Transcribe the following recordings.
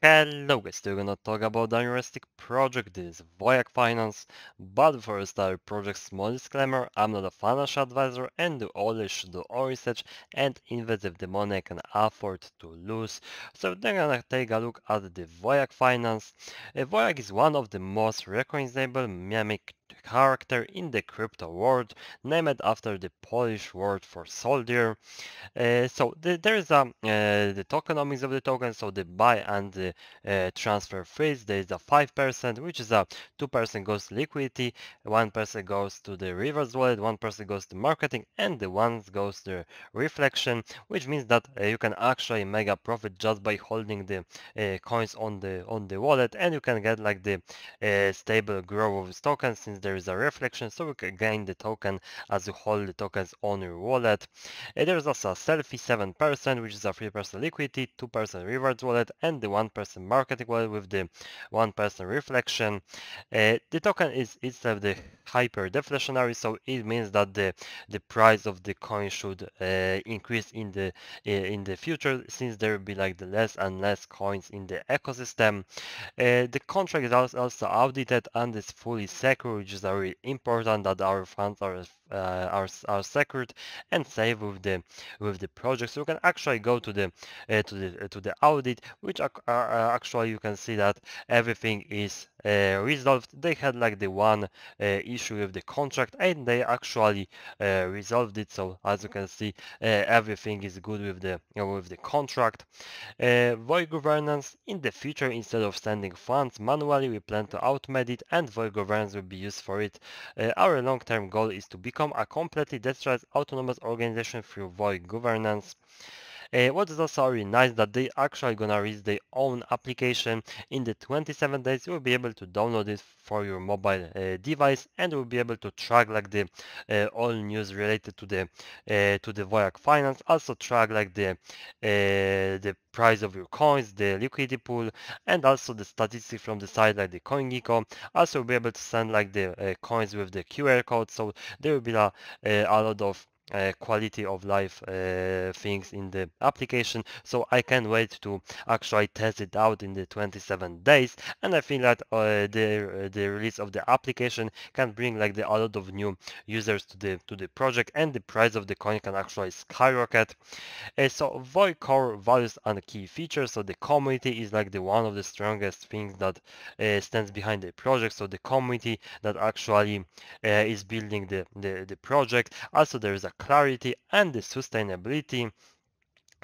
Hello guys, we're gonna talk about the interesting project. This is Wojak Finance, but before we start project, small disclaimer, I'm not a financial advisor and you always should do all research and invest if the money I can afford to lose. So we're gonna take a look at the Wojak Finance. Wojak is one of the most recognizable mimic character in the crypto world, named after the Polish word for soldier. So there is the tokenomics of the token, so the buy and the transfer fees. There is a 5%, which is a 2% goes to liquidity, 1% goes to the reverse wallet, 1% goes to marketing, and the 1% goes to reflection, which means that you can actually make a profit just by holding the coins on the wallet, and you can get like the stable growth of this token since there is a reflection, so you can gain the token as you hold the tokens on your wallet. There is also a sell fee 7%, which is a 3% liquidity, 2% rewards wallet, and the 1% marketing wallet with the 1% reflection. The token is itself the hyper deflationary, so it means that the price of the coin should increase in the future, since there will be like the less and less coins in the ecosystem. The contract is also audited and is fully secure, which is very important that our funds are secured and safe with the project. So you can actually go to the audit, which actually you can see that everything is resolved. They had like the one issue with the contract, and they actually resolved it. So as you can see, everything is good with the contract. Void governance in the future, instead of sending funds manually, we plan to automate it, and void governance will be used for it. Our long-term goal is to become a completely decentralized autonomous organization through void governance. What is also really nice that they actually gonna release their own application in the 27 days. You'll be able to download it for your mobile device, and you'll be able to track like the all news related to the Wojak Finance. Also track like the price of your coins, the liquidity pool, and also the statistics from the site like the CoinGecko. Also be able to send like the coins with the QR code. So there will be a lot of quality of life things in the application, so I can't wait to actually test it out in the 27 days, and I feel that the release of the application can bring like a lot of new users to the project, and the price of the coin can actually skyrocket. So Void core values and key features. So the community is like the one of the strongest things that stands behind the project. So the community that actually is building the project. Also there is a clarity and the sustainability.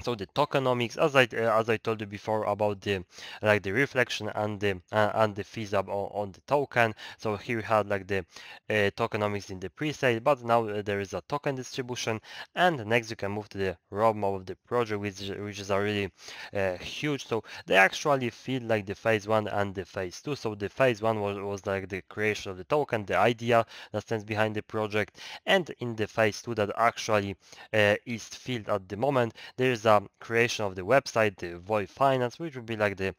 So the tokenomics, as I told you before about the reflection and the fees up on the token. So here we had like the tokenomics in the pre-sale, but now there is a token distribution, and next you can move to the roadmap of the project, which is already huge. So they actually feel like the phase one and the phase two. So the phase one was like the creation of the token, the idea that stands behind the project, and in the phase two that actually is filled at the moment, there is the creation of the website, the Void Finance, which will be like the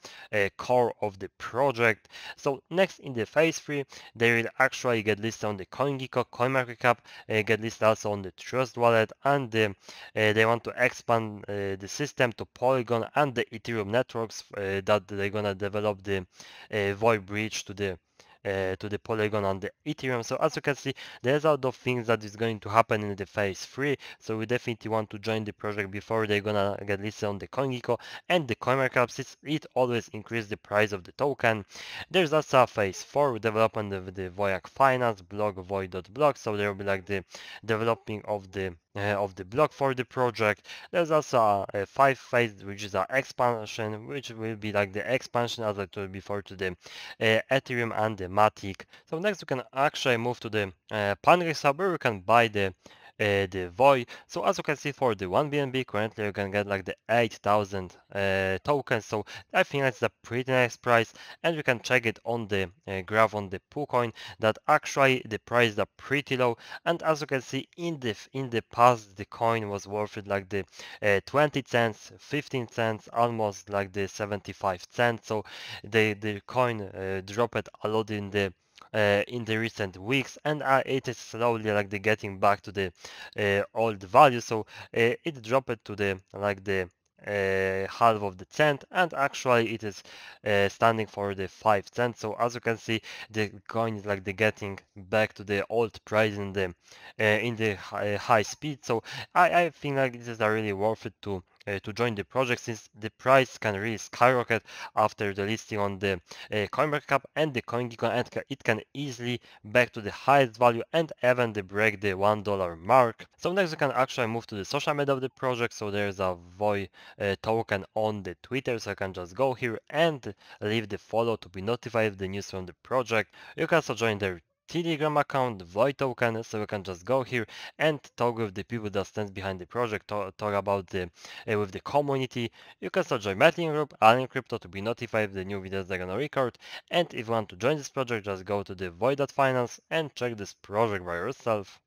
core of the project. So next in the phase 3, they will actually get listed on the CoinGecko, CoinMarketCap, get listed also on the Trust Wallet, and they want to expand the system to Polygon and the Ethereum networks that they're gonna develop the Void bridge to the Polygon and the Ethereum. So as you can see, there's a lot of things that is going to happen in the phase 3, so we definitely want to join the project before they're gonna get listed on the CoinGecko and the CoinMarketCap, since it always increases the price of the token. There's also a phase 4 development of the Wojak Finance blog, void.blog, so there will be like the developing of the blog for the project. There's also a 5 phase, which is an expansion, which will be like the expansion as I told before to the Ethereum and the Matic. So next you can actually move to the Panlex hub, where you can buy the Void. So as you can see, for the 1 BNB currently you can get like the 8,000 tokens, so I think that's a pretty nice price, and you can check it on the graph on the PooCoin that actually the prices are pretty low, and as you can see in the past the coin was worth it like the 20 cents, 15 cents, almost like the 75 cents. So the coin dropped a lot in the recent weeks, and it is slowly like the getting back to the old value. So it dropped to the like the half of the cent, and actually it is standing for the 5 cents. So as you can see, the coin is like the getting back to the old price in the high speed. So I think like this is really worth it to join the project, since the price can really skyrocket after the listing on the CoinMarketCap and the CoinGecko, and it can easily back to the highest value and even they break the $1 mark. So next we can actually move to the social media of the project. So there's a Void token on the Twitter, so you can just go here and leave the follow to be notified of the news from the project. You can also join their Telegram account, Void token, so you can just go here and talk with the people that stands behind the project, talk about the with the community. You can also join mailing group, AlienCrypto, to be notified of the new videos they're gonna record. And if you want to join this project, just go to the void.finance and check this project by yourself.